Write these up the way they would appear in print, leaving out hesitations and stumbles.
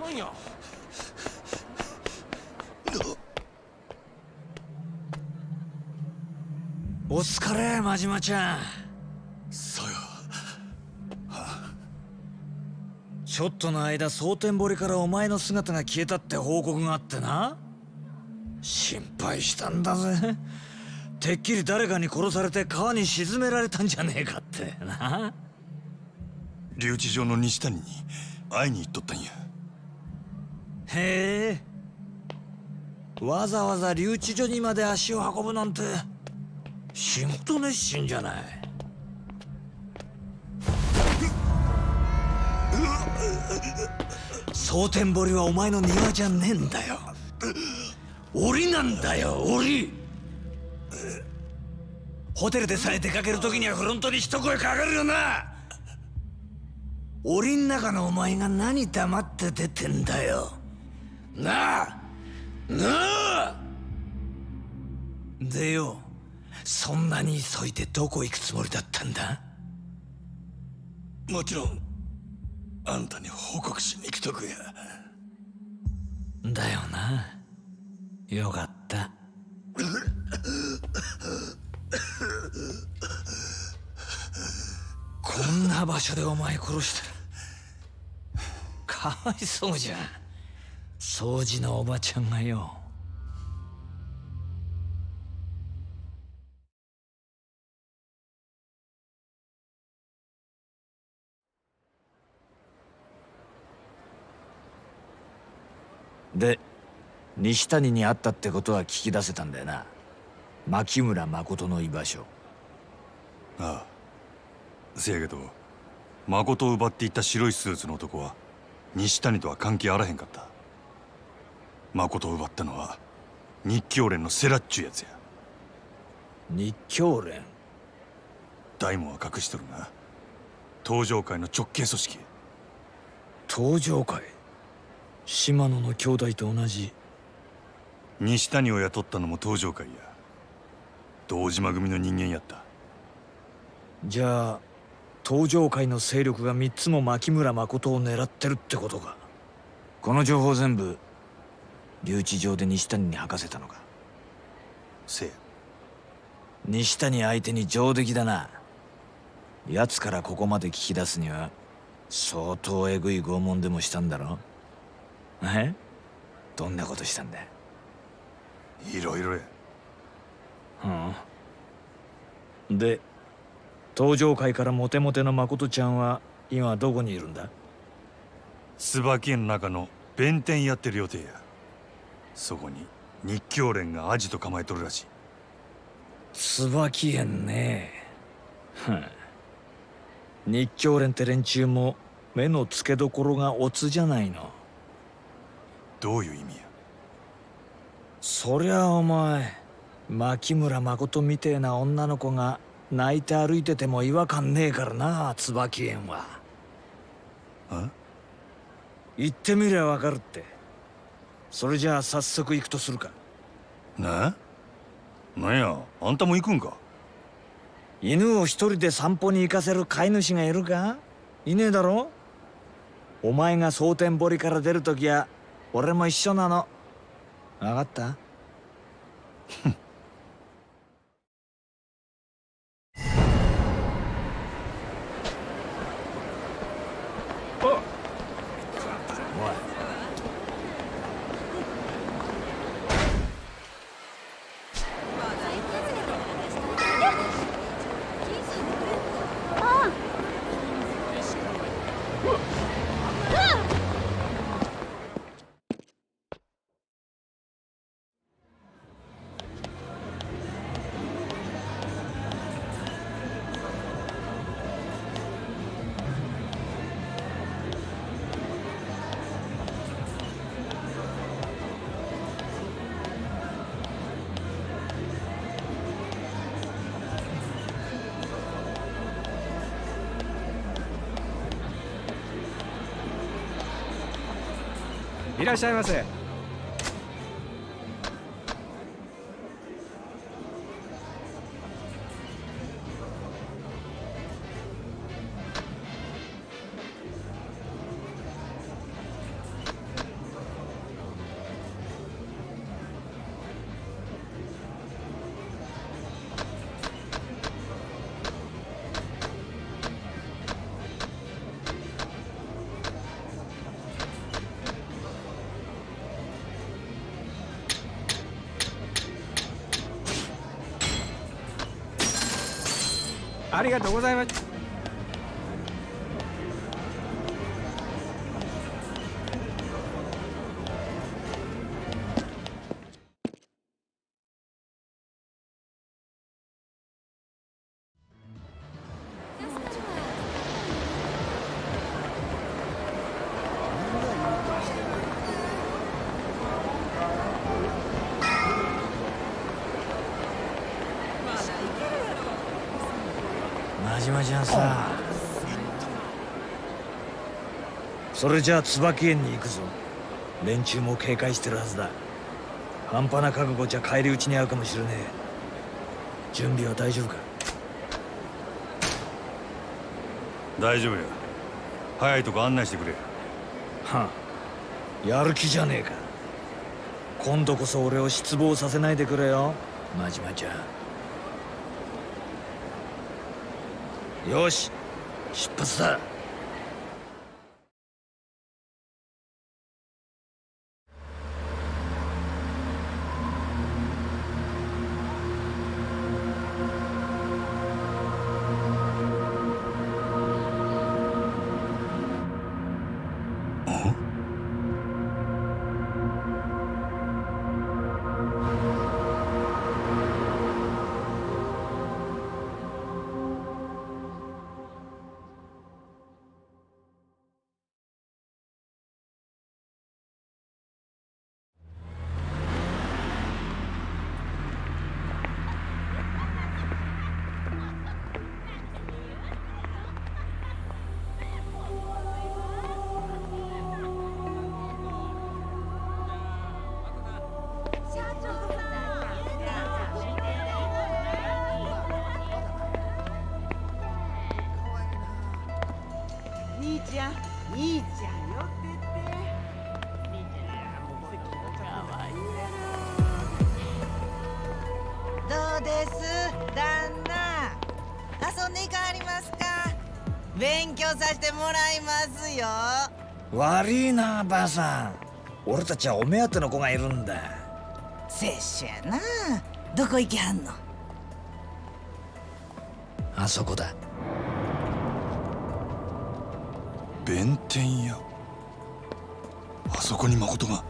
何や。お疲れ、真島ちゃん。そうよ、はあ、ちょっとの間蒼天堀からお前の姿が消えたって報告があってな、心配したんだぜ。てっきり誰かに殺されて川に沈められたんじゃねえかってな。留置場の西谷に会いに行っとったんや。へえ、わざわざ留置所にまで足を運ぶなんて仕事熱心じゃない。蒼天堀はお前の庭じゃねえんだよ。檻なんだよ、檻。ホテルでさえ出かけるときにはフロントに一声かかるよな。檻ん中のお前が何黙って出てんだよ。なあなあ。でよ、そんなに急いでどこ行くつもりだったんだ？もちろんあんたに報告しに来とくや。だよな、よかった。こんな場所でお前殺したらかわいそうじゃん。掃除のおばちゃんがよ。で、西谷に会ったってことは聞き出せたんだよな、牧村誠の居場所。ああ、せやけど誠を奪っていった白いスーツの男は西谷とは関係あらへんかった。誠を奪ったのは日教連のセラっちゅうやつや。日教連？大門は隠しとるな、東上会の直系組織。東上会？島野の兄弟と同じ。西谷を雇ったのも東条会や。堂島組の人間やった。じゃあ東条会の勢力が3つも牧村誠を狙ってるってことか。この情報全部留置場で西谷に吐かせたのか。せえ。西谷相手に上出来だな。奴からここまで聞き出すには相当えぐい拷問でもしたんだろ。え？どんなことしたんだ？いろいろや。うん。で、東上界からモテモテの誠ちゃんは今どこにいるんだ？椿園の中の弁天やってる予定や。そこに日教連がアジト構えとるらしい。椿園ね。日教連って連中も目の付けどころがオツじゃないの。どういう意味や。そりゃお前、牧村誠みてえな女の子が泣いて歩いてても違和感ねえからな、椿園は。え？言ってみりゃわかるって。それじゃあ早速行くとするか。ねえ、なんや、あんたも行くんか。犬を一人で散歩に行かせる飼い主がいるか。いねえだろ。お前が蒼天堀から出るときや俺も一緒なの。分かった？いらっしゃいませ。ありがとうございます。それじゃあ椿園に行くぞ。連中も警戒してるはずだ。半端な覚悟じゃ返り討ちに遭うかもしれねえ。準備は大丈夫か？大丈夫よ。早いとこ案内してくれ。はあ、やる気じゃねえか。今度こそ俺を失望させないでくれよ、真島ちゃん。よし、出発だ。悪いなばあさん、俺たちはお目当ての子がいるんだ。せっしゃな。どこ行きはんの？あそこだ。弁天屋。あそこに誠が。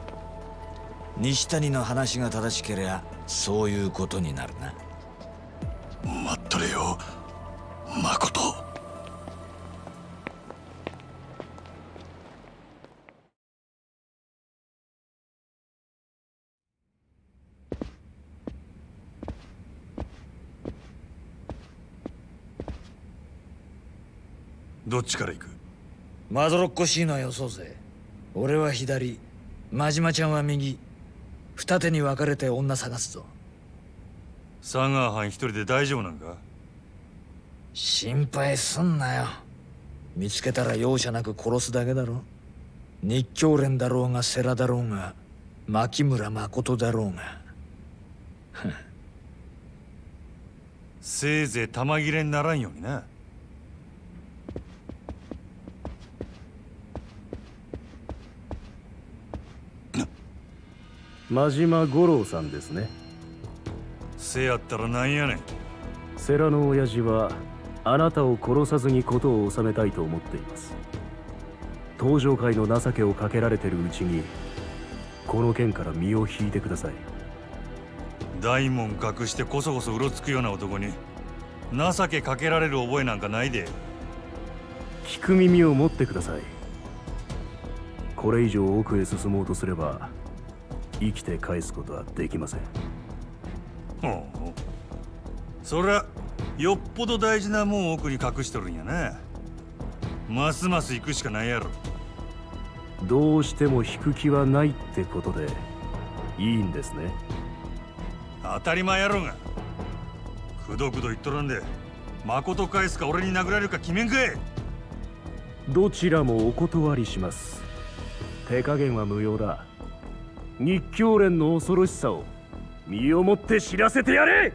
西谷の話が正しけりゃそういうことになるな。待っとれよ誠。どっちから行く？まどろっこしいのはよそうぜ。俺は左、真島ちゃんは右。二手に分かれて女探すぞ。佐賀藩一人で大丈夫なんか？心配すんなよ。見つけたら容赦なく殺すだけだろ。日教連だろうが世良だろうが牧村誠だろうがせいぜい玉切れにならんようにな。真島五郎さんですね。せやったらなんやねん。世良の親父はあなたを殺さずに事を収めたいと思っています。東上界の情けをかけられてるうちにこの件から身を引いてください。大門隠してこそこそうろつくような男に情けかけられる覚えなんかないで。聞く耳を持ってください。これ以上奥へ進もうとすれば生きて返すことはできません。ほう、そりゃよっぽど大事なもんを奥に隠しとるんやな。ますます行くしかないやろ。どうしても引く気はないってことでいいんですね。当たり前やろが。くどくど言っとらんで誠返すか俺に殴られるか決めんかい。どちらもお断りします。手加減は無用だ。日教連の恐ろしさを身をもって知らせてやれ。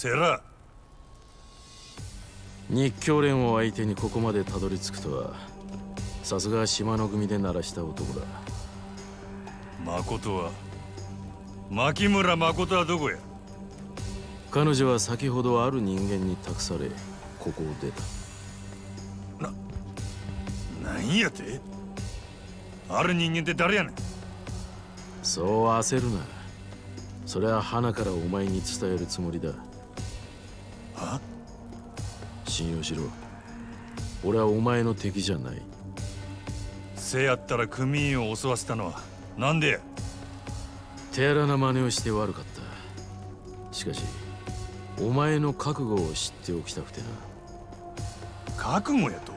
世良。日教連を相手にここまでたどり着くとは、さすが島の組で鳴らした男だ。誠は、牧村誠はどこや？彼女は先ほどある人間に託され、ここを出た。なんやて？ある人間って誰やねん？そう焦るな。それは花からお前に伝えるつもりだ。は？信用しろ。俺はお前の敵じゃない。せやったら組員を襲わせたのはなんでや？手荒な真似をして悪かった。しかし、お前の覚悟を知っておきたくてな。覚悟やと？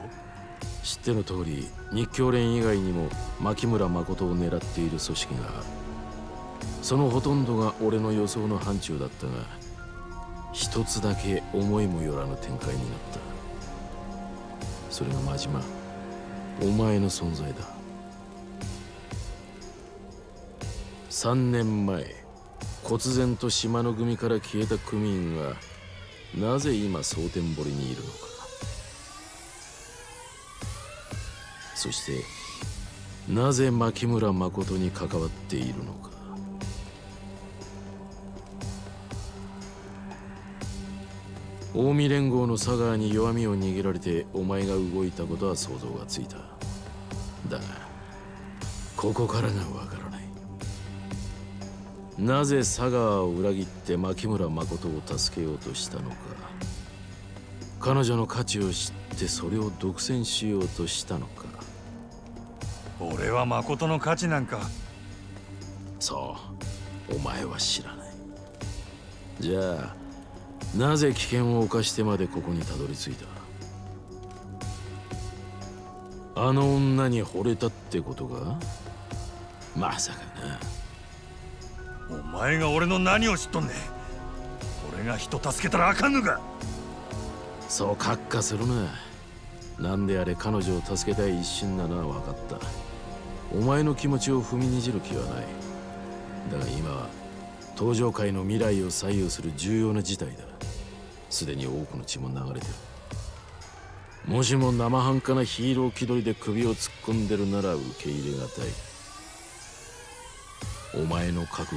知っての通り、日教連以外にも牧村誠を狙っている組織がある。そのほとんどが俺の予想の範疇だったが、一つだけ思いもよらぬ展開になった。それが真島、お前の存在だ。3年前、忽然と島の組から消えた組員がなぜ今蒼天堀にいるのか、そしてなぜ牧村誠に関わっているのか。近江連合の佐川に弱みを握られてお前が動いたことは想像がついた。だがここからがわからない。なぜ佐川を裏切って牧村誠を助けようとしたのか、彼女の価値を知ってそれを独占しようとしたのか。俺は誠の価値なんか。そう、お前は知らない。じゃあなぜ危険を冒してまでここにたどり着いた？あの女に惚れたってことか？まさかな。お前が俺の何を知っとんねん。俺が人助けたらあかんのか？そうカッカするな。なんであれ彼女を助けたい一心なのは分かった。お前の気持ちを踏みにじる気はない。だが今は東上界の未来を左右する重要な事態だ。すでに多くの血も流れてる。もしも生半可なヒーロー気取りで首を突っ込んでるなら受け入れがたい。お前の覚悟を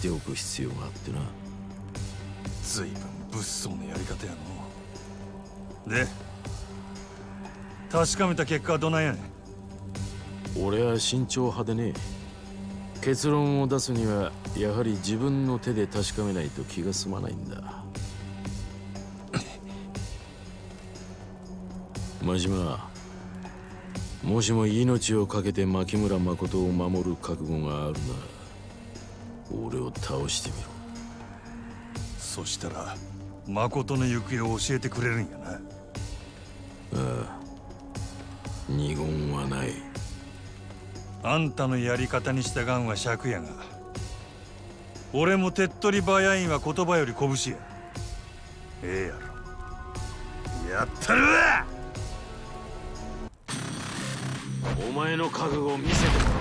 知っておく必要があってな。随分物騒なやり方やの。で、確かめた結果はどないやねん？俺は慎重派でね。結論を出すにはやはり自分の手で確かめないと気が済まないんだ。真島、もしも命を懸けて牧村誠を守る覚悟があるなら、俺を倒してみろ。そしたら誠の行方を教えてくれるんやな。ああ、二言はない。あんたのやり方に従うは尺やが、俺も手っ取り早いんは言葉より拳や。ええやろ。やったるわ。お前の覚悟を見せてもらおう。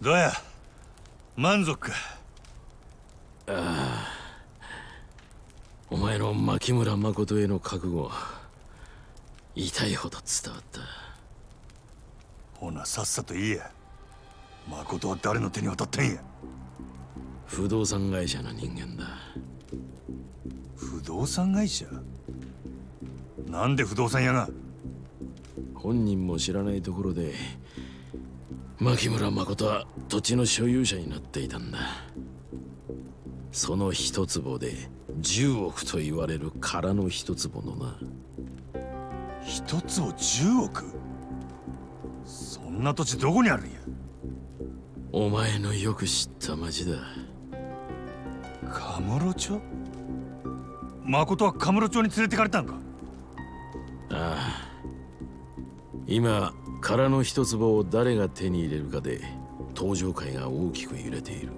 どうや、満足か。ああ、お前の牧村誠への覚悟、痛いほど伝わった。ほなさっさと言えや、誠は誰の手に渡ってんや。不動産会社の人間だ。不動産会社？なんで不動産屋が？本人も知らないところで牧村誠は土地の所有者になっていたんだ。その一坪で10億と言われる空の一坪のな。一坪10億？そんな土地どこにあるんや。お前のよく知った町だ。カムロ町？誠はカムロ町に連れてかれたんか？ああ、今空の一坪を誰が手に入れるかで東上界が大きく揺れている。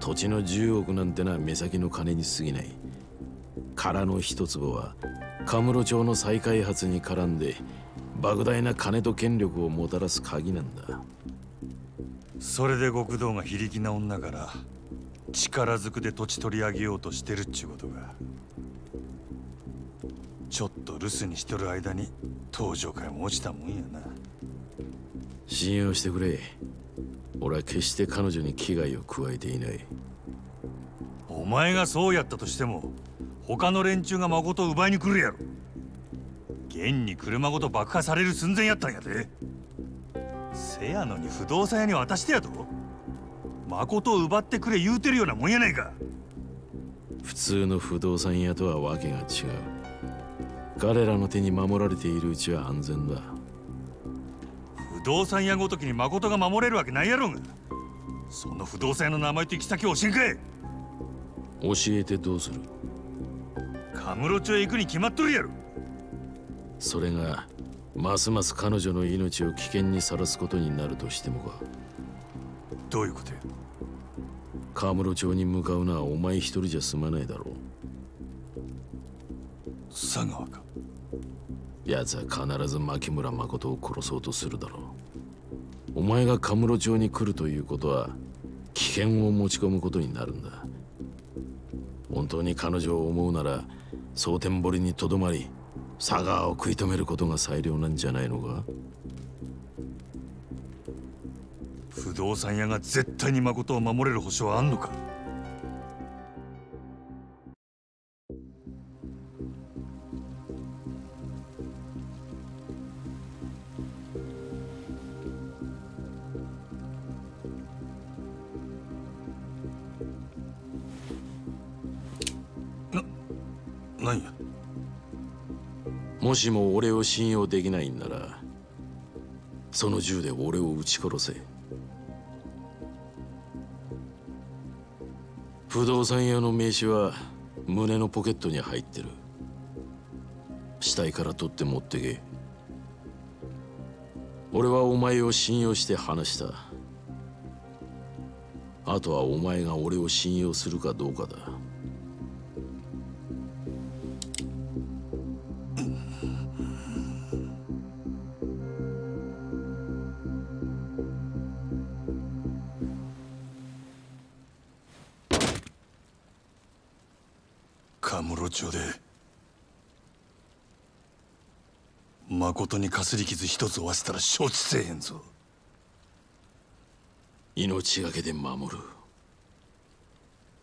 土地の10億なんてな、目先の金に過ぎない。空の一坪はカムロ町の再開発に絡んで莫大な金と権力をもたらす鍵なんだ。それで極道が非力な女から力ずくで土地取り上げようとしてるっちゅうことが。ちょっと留守にしとる間に東上界も落ちたもんやな。信用してくれ、俺は決して彼女に危害を加えていない。お前がそうやったとしても他の連中が誠を奪いに来るやろ。現に車ごと爆破される寸前やったんやで。せやのに不動産屋に渡してやと誠を奪ってくれ言うてるようなもんやないか。普通の不動産屋とはわけが違う。彼らの手に守られているうちは安全だ。不動産屋ごときに誠が守れるわけないやろが。その不動産屋の名前と行き先を教えんかい。教えてどうする。カムロ町へ行くに決まっとるやろ。それがますます彼女の命を危険にさらすことになるとしてもか。どういうことや。カムロ町に向かうのはお前一人じゃ済まないだろう。佐川か。奴は必ず牧村誠を殺そうとするだろう。お前がカムロ町に来るということは危険を持ち込むことになるんだ。本当に彼女を思うなら蒼天堀にとどまり佐川を食い止めることが最良なんじゃないのか。不動産屋が絶対に誠を守れる保証はあんのか。もしも俺を信用できないんなら、その銃で俺を撃ち殺せ。不動産屋の名刺は胸のポケットに入ってる。死体から取って持ってけ。俺はお前を信用して話した。あとはお前が俺を信用するかどうかだ。誠にかすり傷一つ負わせたら承知せえへんぞ。命がけで守る。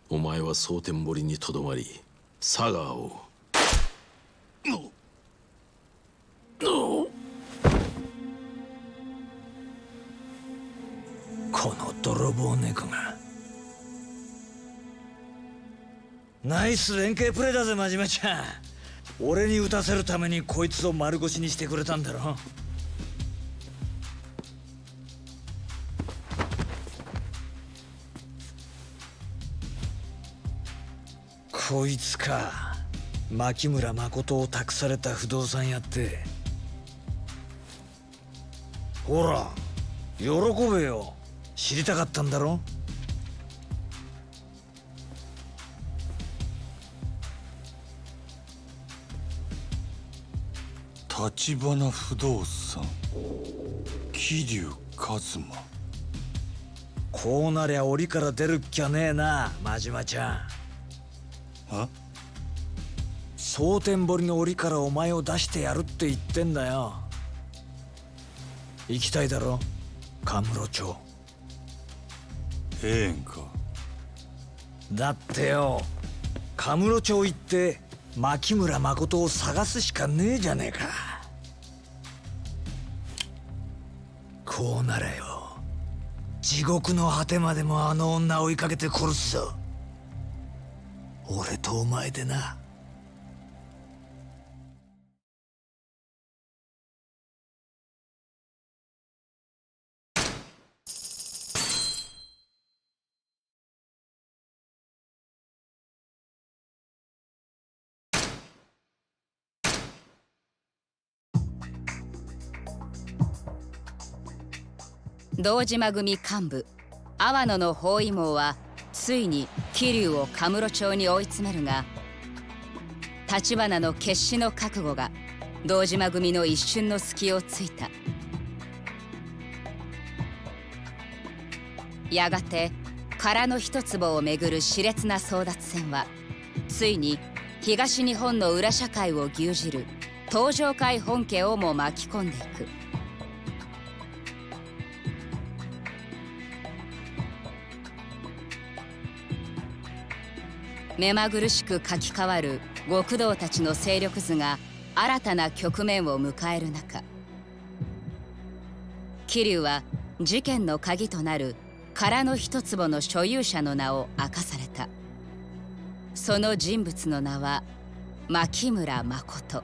お前は蒼天堀にとどまり佐川を。この泥棒猫が。ナイス連携プレーだぜ真面目ちゃん。俺に打たせるためにこいつを丸腰にしてくれたんだろ。こいつか、牧村誠を託された不動産屋って。ほら喜べよ、知りたかったんだろ。橘不動産、桐生一馬。こうなりゃ檻から出るっきゃねえな、真島ちゃん。は？蒼天堀の檻からお前を出してやるって言ってんだよ。行きたいだろ、カムロ町。ええんか。だってよ、カムロ町行って牧村誠を探すしかねえじゃねえか。こうなれよ、地獄の果てまでもあの女を追いかけて殺すぞ。俺とお前でな。堂島組幹部阿波野の包囲網はついに桐生を神室町に追い詰めるが、橘の決死の覚悟が堂島組の一瞬の隙をついた。やがて殻の一坪をめぐる熾烈な争奪戦はついに東日本の裏社会を牛耳る東上会本家をも巻き込んでいく。目まぐるしく書き換わる極道たちの勢力図が新たな局面を迎える中、桐生は事件の鍵となる殻の一坪の所有者の名を明かされた。その人物の名は牧村誠。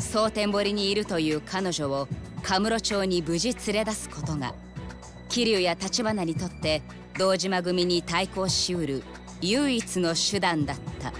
蒼天堀にいるという彼女を神室町に無事連れ出すことが、桐生や橘にとって堂島組に対抗しうる唯一の手段だった。